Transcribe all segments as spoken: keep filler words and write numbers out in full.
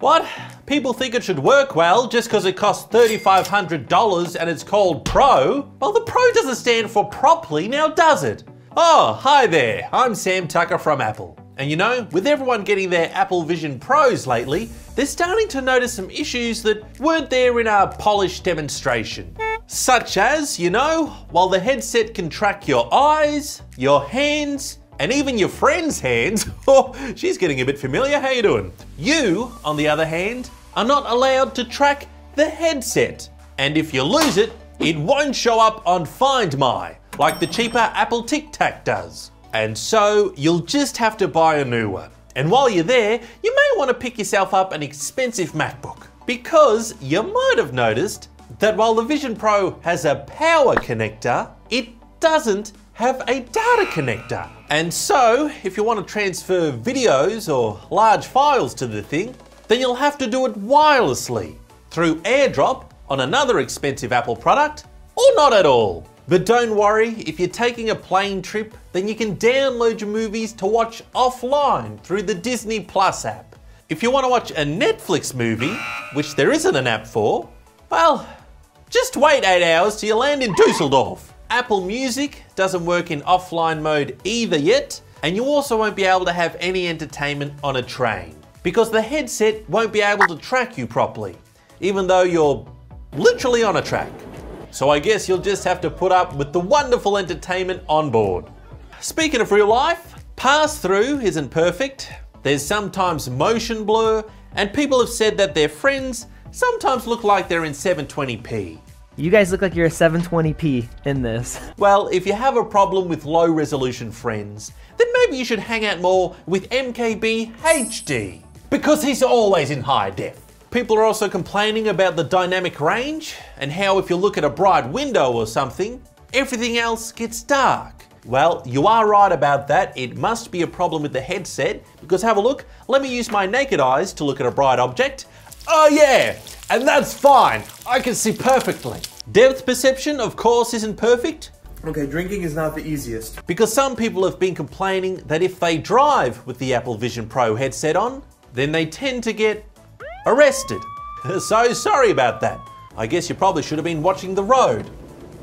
What? People think it should work well just because it costs thirty-five hundred dollars and it's called Pro? Well, the Pro doesn't stand for properly now, does it? Oh, hi there, I'm Sam Tucker from Apple. And you know, with everyone getting their Apple Vision Pros lately, they're starting to notice some issues that weren't there in our polished demonstration. Such as, you know, while the headset can track your eyes, your hands, and even your friend's hands, oh, she's getting a bit familiar, how you doing? You, on the other hand, are not allowed to track the headset. And if you lose it, it won't show up on Find My, like the cheaper Apple Tic Tac does. And so you'll just have to buy a new one. And while you're there, you may want to pick yourself up an expensive MacBook, because you might have noticed that while the Vision Pro has a power connector, it doesn't have a data connector. And so, if you want to transfer videos or large files to the thing, then you'll have to do it wirelessly through AirDrop on another expensive Apple product, or not at all. But don't worry, if you're taking a plane trip, then you can download your movies to watch offline through the Disney Plus app. If you want to watch a Netflix movie, which there isn't an app for, well, just wait eight hours till you land in Dusseldorf. Apple Music doesn't work in offline mode either yet, and you also won't be able to have any entertainment on a train because the headset won't be able to track you properly, even though you're literally on a track. So I guess you'll just have to put up with the wonderful entertainment on board. Speaking of real life, pass-through isn't perfect. There's sometimes motion blur, and people have said that their friends sometimes look like they're in seven twenty p. You guys look like you're a seven twenty p in this. Well, if you have a problem with low resolution friends, then maybe you should hang out more with M K B H D, because he's always in high def. People are also complaining about the dynamic range and how if you look at a bright window or something, everything else gets dark. Well, you are right about that. It must be a problem with the headset, because have a look. Let me use my naked eyes to look at a bright object. Oh yeah, and that's fine. I can see perfectly. Depth perception, of course, isn't perfect. Okay, drinking is not the easiest. Because some people have been complaining that if they drive with the Apple Vision Pro headset on, then they tend to get arrested. So sorry about that. I guess you probably should have been watching The Road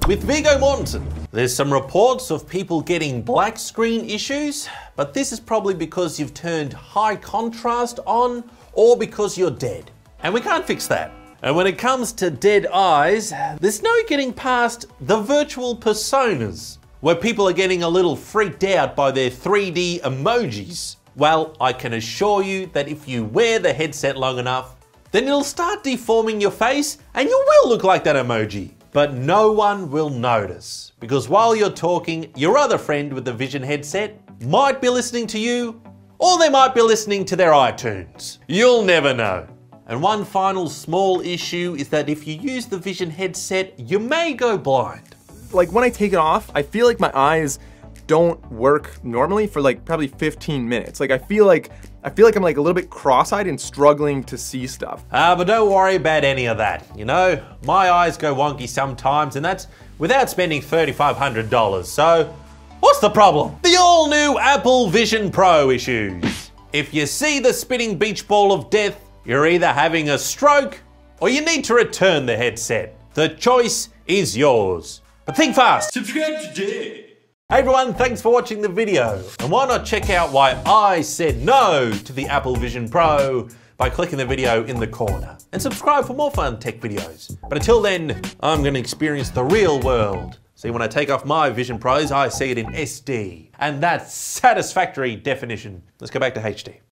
with Viggo Mortensen. There's some reports of people getting black screen issues, but this is probably because you've turned high contrast on or because you're dead. And we can't fix that. And when it comes to dead eyes, there's no getting past the virtual personas, where people are getting a little freaked out by their three D emojis. Well, I can assure you that if you wear the headset long enough, then it'll start deforming your face and you will look like that emoji. But no one will notice, because while you're talking, your other friend with the Vision headset might be listening to you, or they might be listening to their iTunes. You'll never know. And one final small issue is that if you use the Vision headset, you may go blind. Like when I take it off, I feel like my eyes don't work normally for like probably fifteen minutes. Like I feel like, I feel like I'm like a little bit cross-eyed and struggling to see stuff. Ah, uh, but don't worry about any of that. You know, my eyes go wonky sometimes, and that's without spending thirty-five hundred dollars. So what's the problem? The all new Apple Vision Pro issues. If you see the spinning beach ball of death, you're either having a stroke or you need to return the headset. The choice is yours. But think fast. Subscribe today. Hey everyone, thanks for watching the video. And why not check out why I said no to the Apple Vision Pro by clicking the video in the corner. And subscribe for more fun tech videos. But until then, I'm gonna experience the real world. See, when I take off my Vision Pros, I see it in S D. And that's satisfactory definition. Let's go back to H D.